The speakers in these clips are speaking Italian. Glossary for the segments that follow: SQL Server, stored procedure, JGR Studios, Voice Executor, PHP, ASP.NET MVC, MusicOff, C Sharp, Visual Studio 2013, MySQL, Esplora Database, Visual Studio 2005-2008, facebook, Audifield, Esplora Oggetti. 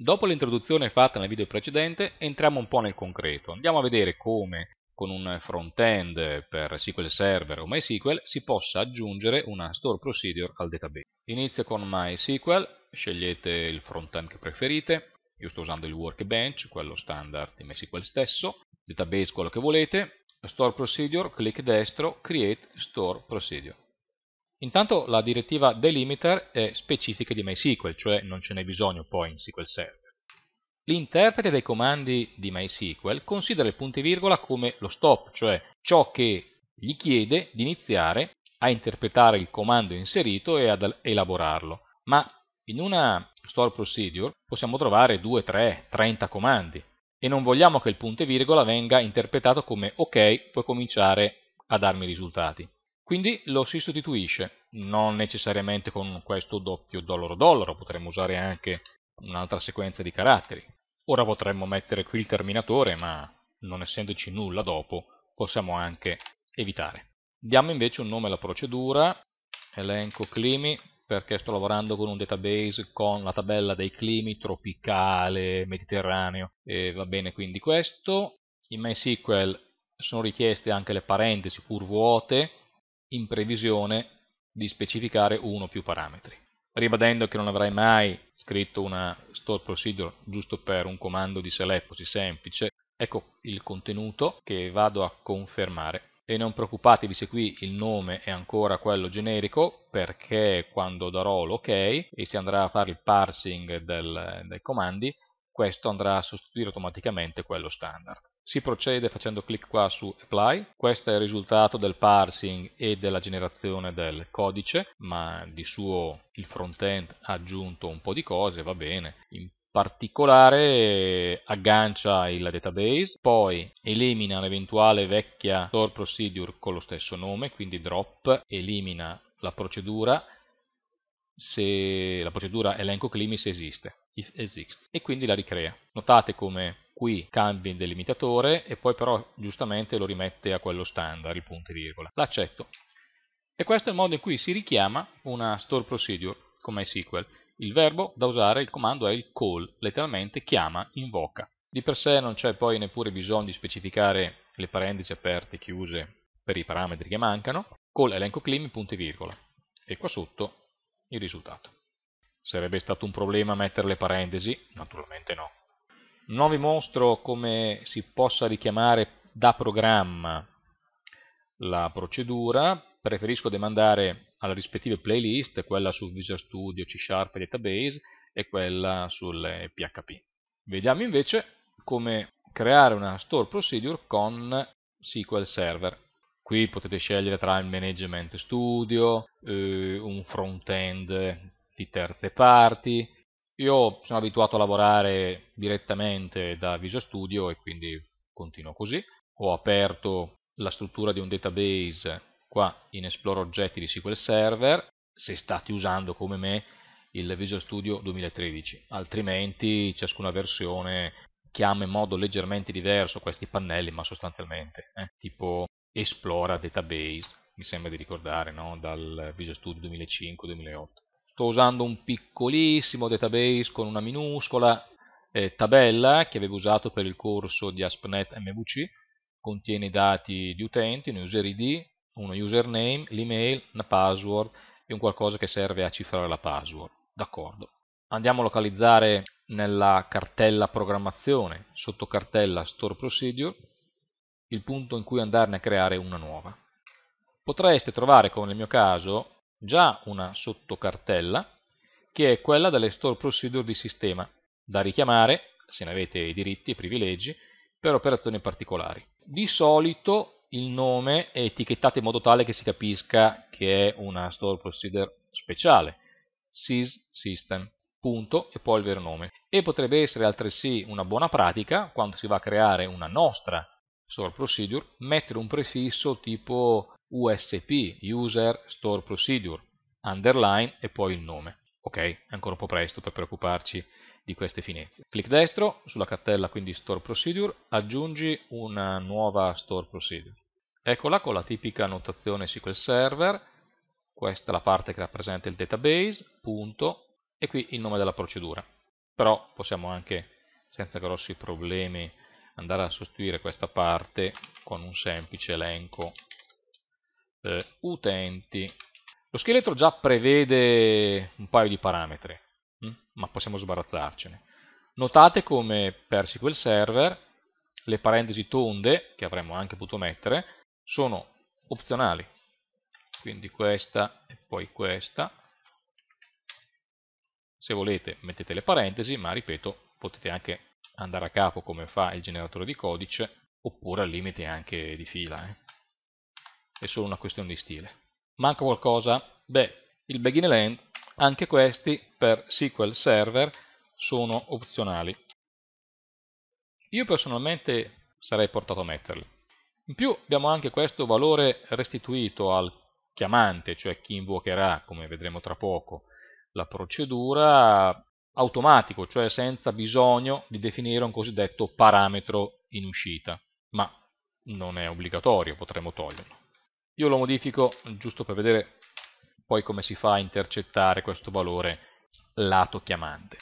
Dopo l'introduzione fatta nel video precedente, entriamo un po' nel concreto. Andiamo a vedere come con un front-end per SQL Server o MySQL si possa aggiungere una store procedure al database. Inizio con MySQL, scegliete il front-end che preferite. Io sto usando il workbench, quello standard di MySQL stesso. Database quello che volete. Store procedure, clic destro, create store procedure. Intanto la direttiva delimiter è specifica di MySQL, cioè non ce n'è bisogno poi in SQL Server. L'interprete dei comandi di MySQL considera il punto e virgola come lo stop, cioè ciò che gli chiede di iniziare a interpretare il comando inserito e ad elaborarlo. Ma in una store procedure possiamo trovare 2, 3, 30 comandi e non vogliamo che il punto e virgola venga interpretato come ok, puoi cominciare a darmi i risultati. Quindi lo si sostituisce, non necessariamente con questo doppio $$, potremmo usare anche un'altra sequenza di caratteri. Ora potremmo mettere qui il terminatore, ma non essendoci nulla dopo possiamo anche evitare. Diamo invece un nome alla procedura, elenco climi, perché sto lavorando con un database con la tabella dei climi tropicale, mediterraneo, e va bene quindi questo. In MySQL sono richieste anche le parentesi pur vuote, in previsione di specificare uno o più parametri. Ribadendo che non avrai mai scritto una store procedure giusto per un comando di select così semplice, ecco il contenuto che vado a confermare. E non preoccupatevi se qui il nome è ancora quello generico, perché quando darò l'ok e si andrà a fare il parsing dei comandi, questo andrà a sostituire automaticamente quello standard. Si procede facendo clic qua su Apply. Questo è il risultato del parsing e della generazione del codice, ma di suo il front-end ha aggiunto un po' di cose, va bene. In particolare aggancia il database, poi elimina l'eventuale vecchia store procedure con lo stesso nome, quindi drop, elimina la procedura, se la procedura elenco climi se esiste, if exists, e quindi la ricrea. Notate come qui cambia il delimitatore e poi però giustamente lo rimette a quello standard, il punto e virgola. L'accetto. E questo è il modo in cui si richiama una store procedure con MySQL. Il verbo da usare, il comando è il call, letteralmente chiama, invoca. Di per sé non c'è poi neppure bisogno di specificare le parentesi aperte e chiuse per i parametri che mancano. Call elenco climi, punto e virgola. E qua sotto il risultato. Sarebbe stato un problema mettere le parentesi? Naturalmente no. Non vi mostro come si possa richiamare da programma la procedura, preferisco demandare alle rispettive playlist, quella su Visual Studio, C Sharp Database e quella sul PHP. Vediamo invece come creare una store procedure con SQL Server. Qui potete scegliere tra il Management Studio, un front-end di terze parti. Io sono abituato a lavorare direttamente da Visual Studio e quindi continuo così. Ho aperto la struttura di un database qua in Esplora Oggetti di SQL Server, se state usando come me il Visual Studio 2013, altrimenti ciascuna versione chiama in modo leggermente diverso questi pannelli, ma sostanzialmente tipo Esplora Database, mi sembra di ricordare, no? Dal Visual Studio 2005-2008. Sto usando un piccolissimo database con una minuscola tabella che avevo usato per il corso di ASP.NET MVC, contiene i dati di utenti, un user ID, uno username, l'email, una password e un qualcosa che serve a cifrare la password. D'accordo. Andiamo a localizzare nella cartella programmazione, sotto cartella store procedure, il punto in cui andarne a creare una nuova. Potreste trovare, come nel mio caso, già una sottocartella che è quella delle store procedure di sistema, da richiamare, se ne avete i diritti e i privilegi, per operazioni particolari. Di solito il nome è etichettato in modo tale che si capisca che è una store procedure speciale, sys.system, punto, e poi il vero nome. E potrebbe essere altresì una buona pratica, quando si va a creare una nostra store procedure, mettere un prefisso tipo USP, user store procedure, underline e poi il nome. Ok, è ancora un po' presto per preoccuparci di queste finezze. Clic destro sulla cartella, quindi store procedure, aggiungi una nuova store procedure. Eccola con la tipica annotazione SQL Server, questa è la parte che rappresenta il database, punto, e qui il nome della procedura. però possiamo anche senza grossi problemi andare a sostituire questa parte con un semplice elenco utenti. Lo scheletro già prevede un paio di parametri, ma possiamo sbarazzarcene. Notate come per SQL Server le parentesi tonde, che avremmo anche potuto mettere, sono opzionali, quindi questa e poi questa. Se volete mettete le parentesi, ma ripeto, potete anche andare a capo come fa il generatore di codice, oppure al limite anche di fila, È solo una questione di stile. Manca qualcosa? Beh, il begin e l'end, anche questi per SQL Server sono opzionali. Io personalmente sarei portato a metterli. In più abbiamo anche questo valore restituito al chiamante, cioè chi invocherà, come vedremo tra poco, la procedura, automatico, cioè senza bisogno di definire un cosiddetto parametro in uscita, ma non è obbligatorio, potremmo toglierlo. Io lo modifico giusto per vedere poi come si fa a intercettare questo valore lato chiamante.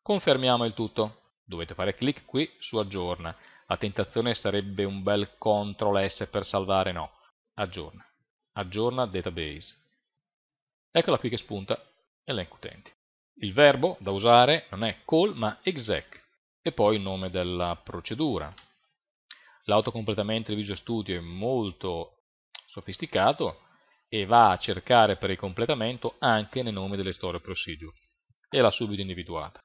Confermiamo il tutto. Dovete fare clic qui su aggiorna. La tentazione sarebbe un bel CTRL S per salvare, no. Aggiorna. Aggiorna database. Eccola qui che spunta elenco utenti. Il verbo da usare non è call ma exec e poi il nome della procedura. L'autocompletamento di Visual Studio è molto sofisticato e va a cercare per il completamento anche nei nomi delle storie procedure e l'ha subito individuata.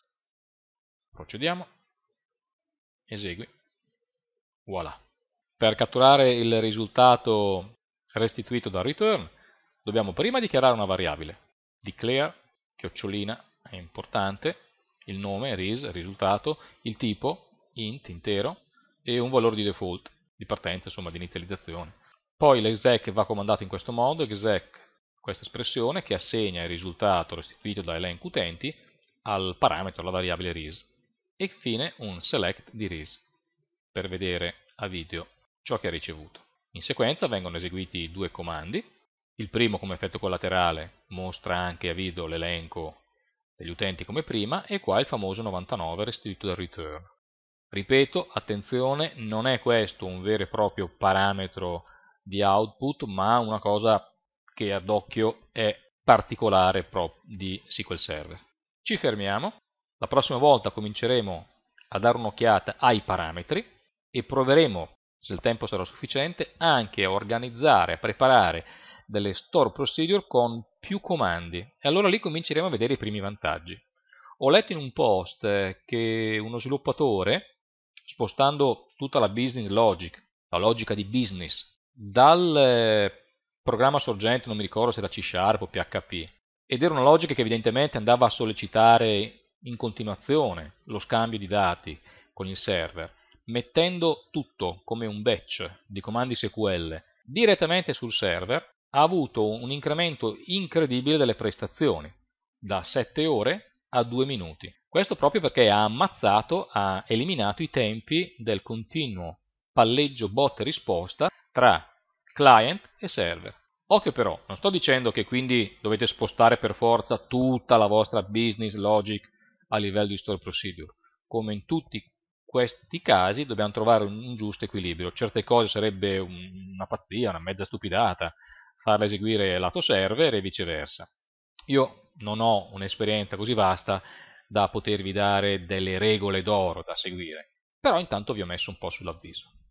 Procediamo, esegui, voilà. Per catturare il risultato restituito dal return dobbiamo prima dichiarare una variabile, declare, ; è importante, il nome, ris, risultato, il tipo, int, intero, e un valore di default, di partenza, insomma di inizializzazione. Poi l'exec va comandato in questo modo, exec, questa espressione che assegna il risultato restituito da elenco utenti al parametro, alla variabile ris, e infine un select di ris, per vedere a video ciò che ha ricevuto. In sequenza vengono eseguiti due comandi, il primo come effetto collaterale mostra anche a video l'elenco degli utenti come prima e qua il famoso 99 restituito dal return. Ripeto, attenzione, non è questo un vero e proprio parametro di output, ma una cosa che ad occhio è particolare di SQL Server. Ci fermiamo, la prossima volta cominceremo a dare un'occhiata ai parametri e proveremo, se il tempo sarà sufficiente, anche a organizzare, a preparare delle store procedure con più comandi, e allora lì cominceremo a vedere i primi vantaggi. Ho letto in un post che uno sviluppatore, spostando tutta la business logic, la logica di business, dal programma sorgente, non mi ricordo se era C Sharp o PHP, ed era una logica che evidentemente andava a sollecitare in continuazione lo scambio di dati con il server, mettendo tutto come un batch di comandi SQL direttamente sul server, ha avuto un incremento incredibile delle prestazioni, da 7 ore a 2 minuti. Questo proprio perché ha ammazzato, ha eliminato i tempi del continuo palleggio botte risposta tra client e server. Occhio però, non sto dicendo che quindi dovete spostare per forza tutta la vostra business logic a livello di store procedure. Come in tutti questi casi dobbiamo trovare un giusto equilibrio. Certe cose sarebbe una pazzia, una mezza stupidata, farla eseguire lato server e viceversa. Io non ho un'esperienza così vasta da potervi dare delle regole d'oro da seguire, però intanto vi ho messo un po' sull'avviso.